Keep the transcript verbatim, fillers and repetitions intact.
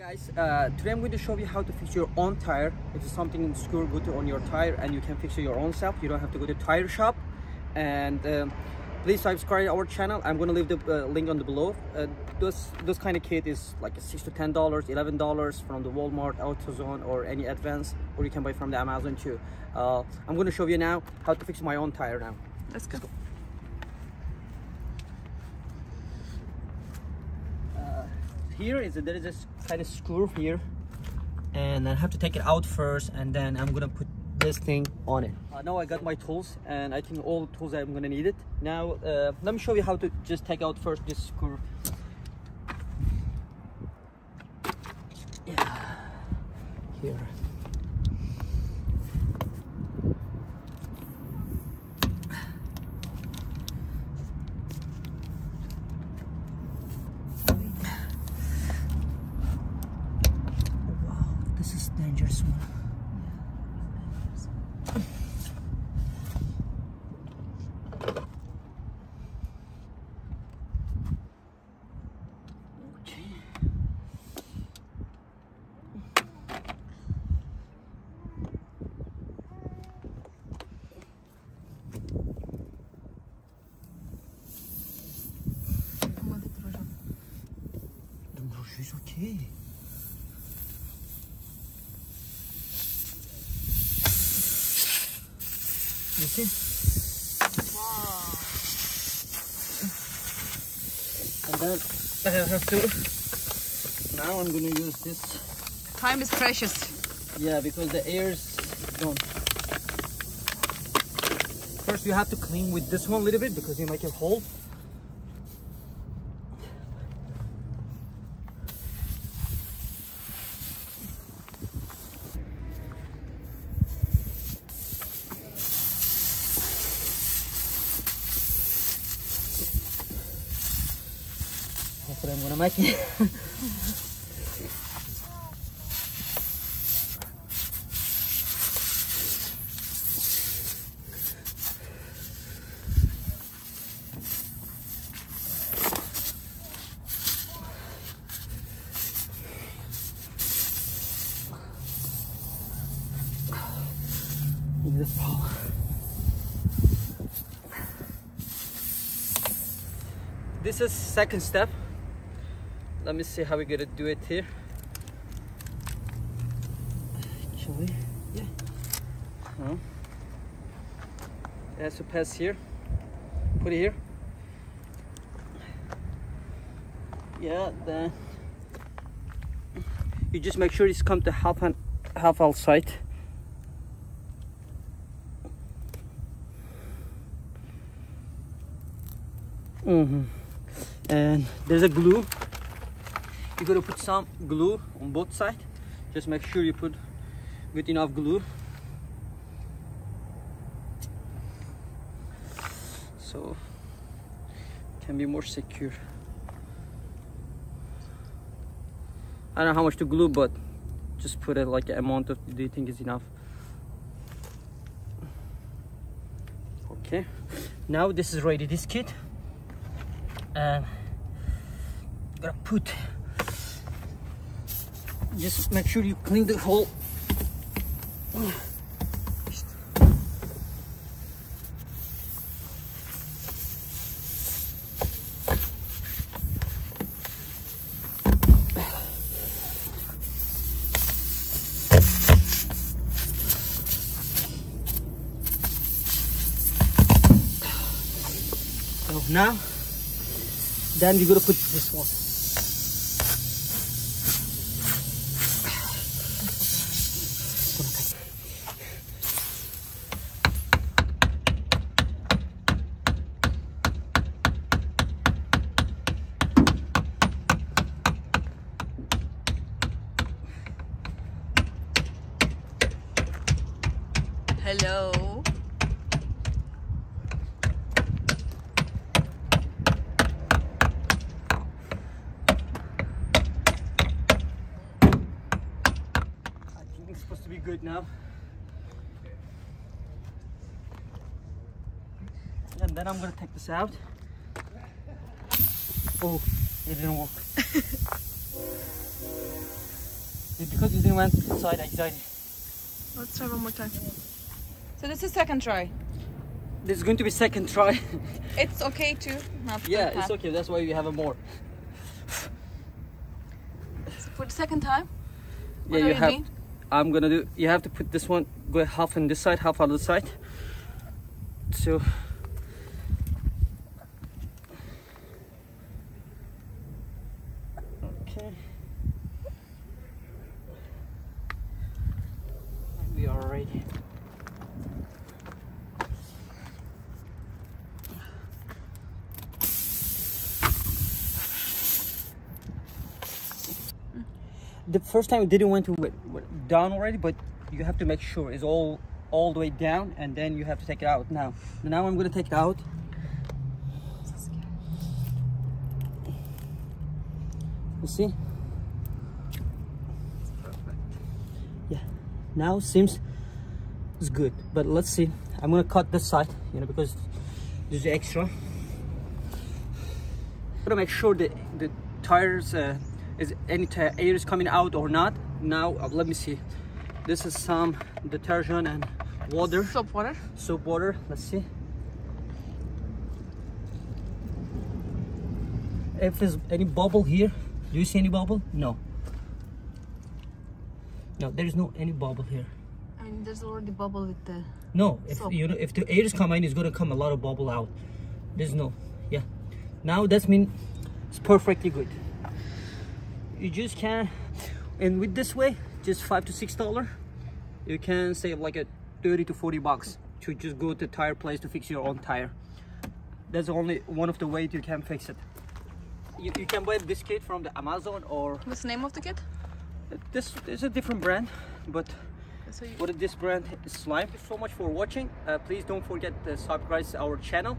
Guys, uh, today I'm going to show you how to fix your own tire. If there's something insecure, go to on your tire and you can fix it your own self. You don't have to go to tire shop. And uh, please subscribe our channel. I'm going to leave the uh, link on the below. Uh, this this kind of kit is like six to ten dollars, eleven dollars from the Walmart, AutoZone, or any advance, or you can buy from the Amazon too. Uh, I'm going to show you now how to fix my own tire now. Let's go. Let's go. Here is a, there is this kind of screw here, and I have to take it out first, and then I'm gonna put this thing on it. Uh, now I got my tools, and I think all the tools I'm gonna need it. Now uh, let me show you how to just take out first this screw. Yeah, here. This is dangerous one. Okay. The brush is okay. You see? Wow. And then I have to, now I'm going to use this. Time is precious. Yeah, because the air's gone. First you have to clean with this one a little bit because you make a hole. That's what I'm gonna make it. Look at this ball. This is second step. Let me see how we're gonna do it here. Shall we? Yeah. No. It has to pass here. Put it here. Yeah, then you just make sure it's come to half and half outside. Mm-hmm. And there's a glue. You're gonna put some glue on both sides. Just make sure you put good enough glue. So it can be more secure. I don't know how much to glue, but just put it like an amount of do you think is enough. Okay. Now this is ready, this kit. And I'm gonna put, just make sure you clean the hole. So now, then we're gonna put this one. Hello. I think it's supposed to be good now. And then I'm gonna take this out. Oh, it didn't work. because you didn't went inside, I died. Let's try one more time. So this is second try. This is going to be second try. It's okay to not. Yeah, it's half. Okay. That's why we have a more. So for the second time. What yeah, are you, you have. Doing? I'm gonna do. You have to put this one. Go half on this side, half on the side. So. Okay. We are ready. The first time it didn't went to down already, but you have to make sure it's all all the way down, and then you have to take it out. Now, now I'm gonna take it out. You see? Yeah. Now seems it's good, but let's see. I'm gonna cut this side, you know, because this is extra. I'm gonna make sure that the tires. Uh, Is any air is coming out or not? Now uh, let me see. This is some detergent and water. Soap water. Soap water. Let's see. If there's any bubble here, do you see any bubble? No. No, there is no any bubble here. I mean, there's already bubble with the. No, if soap. You know, if the air is coming, it's gonna come a lot of bubble out. There's no. Yeah. Now that means it's perfectly good. You just can, and with this way, just five to six dollar, you can save like a thirty to forty bucks to just go to tire place to fix your own tire. That's only one of the ways you can fix it. You, you can buy this kit from the Amazon or. What's the name of the kit? This is a different brand, but so you... what this brand is Slime. Thank you so much for watching. Uh, please don't forget to subscribe to our channel.